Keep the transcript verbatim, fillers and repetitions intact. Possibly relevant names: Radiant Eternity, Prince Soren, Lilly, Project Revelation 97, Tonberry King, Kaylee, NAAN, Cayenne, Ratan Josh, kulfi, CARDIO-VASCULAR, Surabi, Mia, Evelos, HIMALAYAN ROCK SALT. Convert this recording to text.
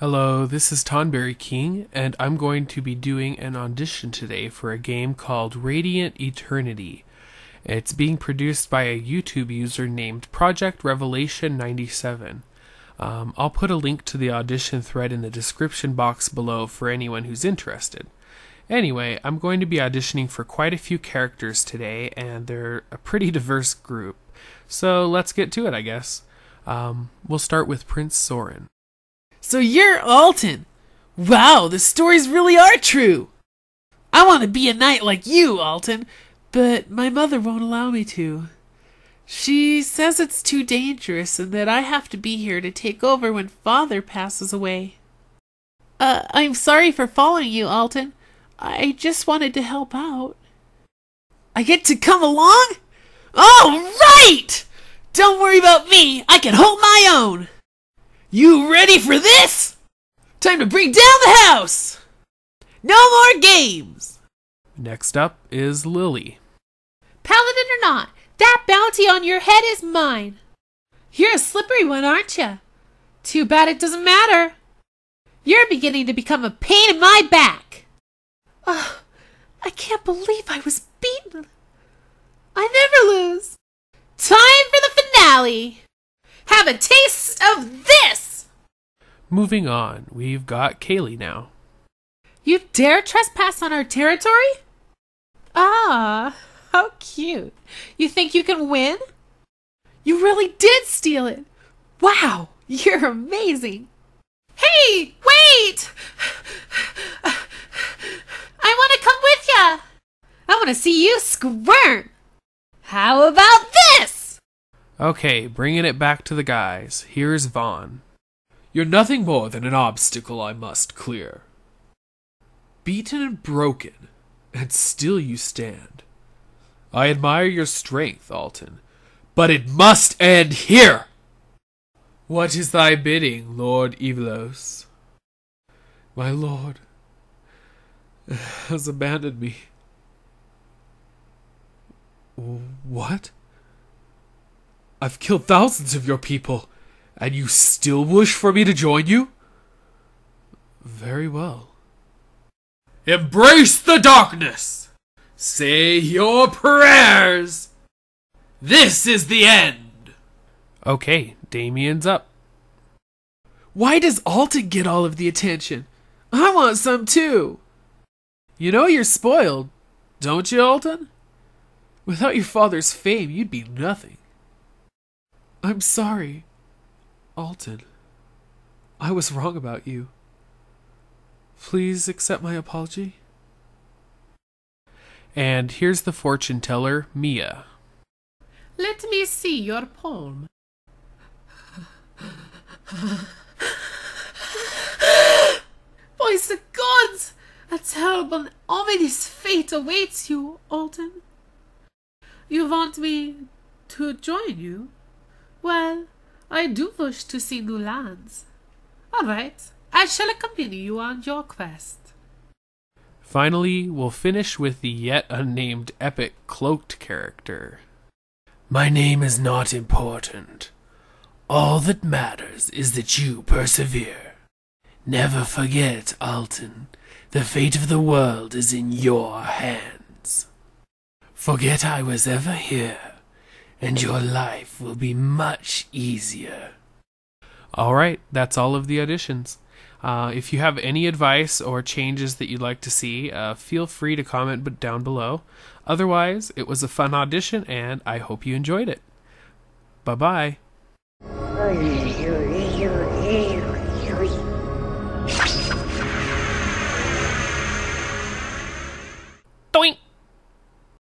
Hello, this is Tonberry King, and I'm going to be doing an audition today for a game called Radiant Eternity. It's being produced by a YouTube user named Project Revelation ninety-seven. Um, I'll put a link to the audition thread in the description box below for anyone who's interested. Anyway, I'm going to be auditioning for quite a few characters today, and they're a pretty diverse group. So let's get to it, I guess. Um, we'll start with Prince Soren. So you're Alton. Wow, the stories really are true. I want to be a knight like you, Alton, but my mother won't allow me to. She says it's too dangerous and that I have to be here to take over when Father passes away. Uh, I'm sorry for following you, Alton. I just wanted to help out. I get to come along? All right! Don't worry about me. I can hold my own. You ready for this? Time to bring down the house! No more games! Next up is Lily. Paladin or not, that bounty on your head is mine. You're a slippery one, aren't you? Too bad it doesn't matter. You're beginning to become a pain in my back. Oh, I can't believe I was beaten. I never lose. Time for the finale. Have a taste of this! Moving on, we've got Kaylee now. You dare trespass on our territory? Ah, how cute. You think you can win? You really did steal it. Wow, you're amazing. Hey, wait! I want to come with ya. I want to see you squirm. How about this? Okay, bringing it back to the guys. Here's Vaughn. You're nothing more than an obstacle I must clear. Beaten and broken, and still you stand. I admire your strength, Alton, but it must end here! What is thy bidding, Lord Evelos? My lord has abandoned me. What? I've killed thousands of your people, and you still wish for me to join you? Very well. Embrace the darkness! Say your prayers! This is the end! Okay, Damien's up. Why does Alton get all of the attention? I want some too! You know you're spoiled, don't you, Alton? Without your father's fame, you'd be nothing. I'm sorry, Alton. I was wrong about you. Please accept my apology. And here's the fortune teller, Mia. Let me see your palm. Voice the gods! A terrible and ominous fate awaits you, Alton. You want me to join you? Well, I do wish to see new lands. All right, I shall accompany you on your quest. Finally, we'll finish with the yet unnamed epic cloaked character. My name is not important. All that matters is that you persevere. Never forget, Alton, the fate of the world is in your hands. Forget I was ever here. And your life will be much easier. All right, that's all of the auditions. Uh, if you have any advice or changes that you'd like to see, uh, feel free to comment down below. Otherwise, it was a fun audition, and I hope you enjoyed it. Bye-bye. Doink!